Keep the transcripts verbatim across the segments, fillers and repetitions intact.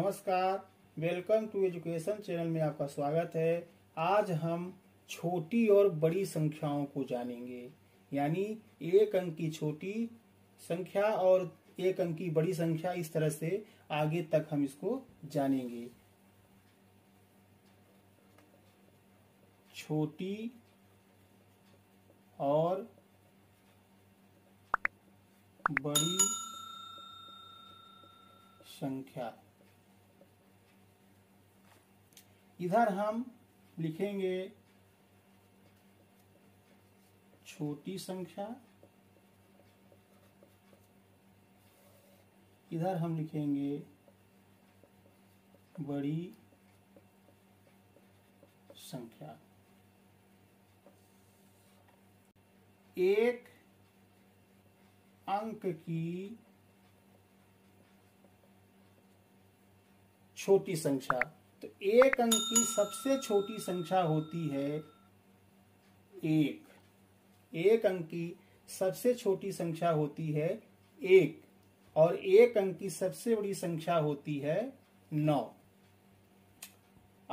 नमस्कार, welcome to education channel में आपका स्वागत है। आज हम छोटी और बड़ी संख्याओं को जानेंगे, यानी एक अंक की छोटी संख्या और एक अंक की बड़ी संख्या, इस तरह से आगे तक हम इसको जानेंगे। छोटी और बड़ी संख्या, इधर हम लिखेंगे छोटी संख्या, इधर हम लिखेंगे बड़ी संख्या। एक अंक की छोटी संख्या, तो एक अंक की सबसे छोटी संख्या होती है एक। एक अंक की सबसे छोटी संख्या होती है एक, और एक अंक की सबसे बड़ी संख्या होती है नौ।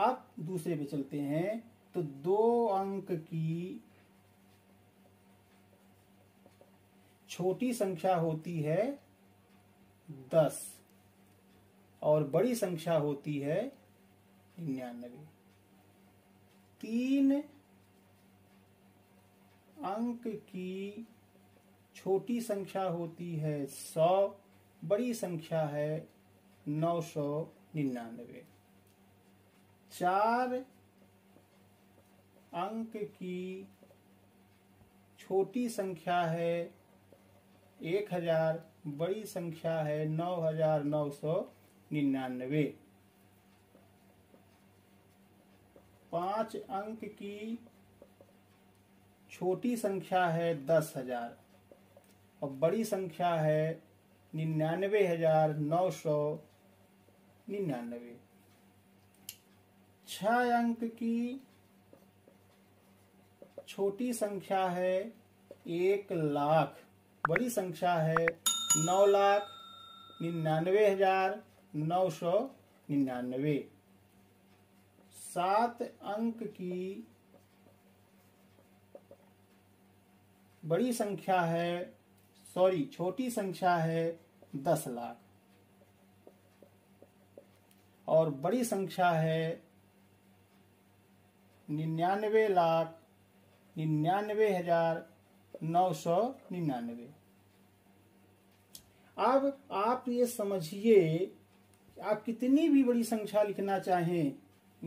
अब दूसरे पे चलते हैं, तो दो अंक की छोटी संख्या होती है दस और बड़ी संख्या होती है निन्यानवे। तीन अंक की छोटी संख्या होती है सौ, बड़ी संख्या है नौ सौ निन्यानवे। चार अंक की छोटी संख्या है एक हजार, बड़ी संख्या है नौ हजार नौ सौ निन्यानवे। पांच अंक की छोटी संख्या है दस हजार और बड़ी संख्या है निन्यानवे हजार नौ सौ निन्यानवे। छह अंक की छोटी संख्या है एक लाख, बड़ी संख्या है नौ लाख निन्यानवे हजार नौ सौ निन्यानवे। सात अंक की बड़ी संख्या है सॉरी छोटी संख्या है दस लाख और बड़ी संख्या है निन्यानवे लाख निन्यानवे हजार नौ सौ निन्यानवे। अब आप ये समझिए, आप कितनी भी बड़ी संख्या लिखना चाहें,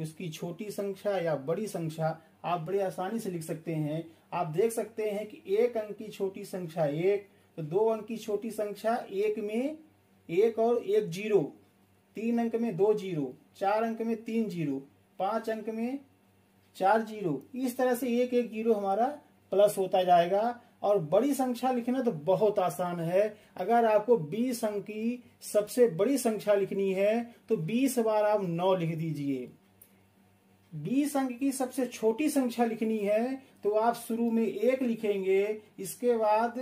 उसकी छोटी संख्या या बड़ी संख्या आप बड़े आसानी से लिख सकते हैं। आप देख सकते हैं कि एक अंक की छोटी संख्या एक, तो दो अंक की छोटी संख्या एक में एक और एक जीरो, तीन अंक में दो जीरो, चार अंक में तीन जीरो, पांच अंक में चार जीरो। इस तरह से एक एक जीरो हमारा प्लस होता जाएगा। और बड़ी संख्या लिखना तो बहुत आसान है। अगर आपको बीस अंक की सबसे बड़ी संख्या लिखनी है तो बीस बार आप नौ लिख दीजिए। बीस अंक की सबसे छोटी संख्या लिखनी है तो आप शुरू में एक लिखेंगे, इसके बाद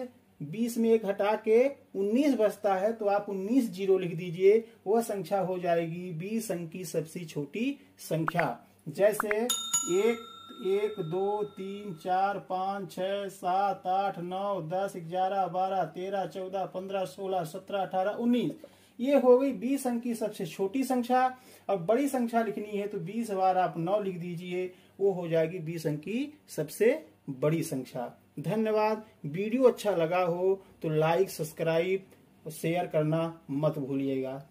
बीस में एक हटा के उन्नीस बचता है तो आप उन्नीस जीरो लिख दीजिए, वह संख्या हो जाएगी बीस अंक की सबसे छोटी संख्या। जैसे एक एक दो तीन चार पाँच छः सात आठ नौ दस ग्यारह बारह तेरह चौदह पंद्रह सोलह सत्रह अठारह उन्नीस, ये हो गई बीस अंक की सबसे छोटी संख्या। अब बड़ी संख्या लिखनी है तो बीस बार आप नौ लिख दीजिए, वो हो जाएगी बीस अंक की सबसे बड़ी संख्या। धन्यवाद। वीडियो अच्छा लगा हो तो लाइक सब्सक्राइब और शेयर करना मत भूलिएगा।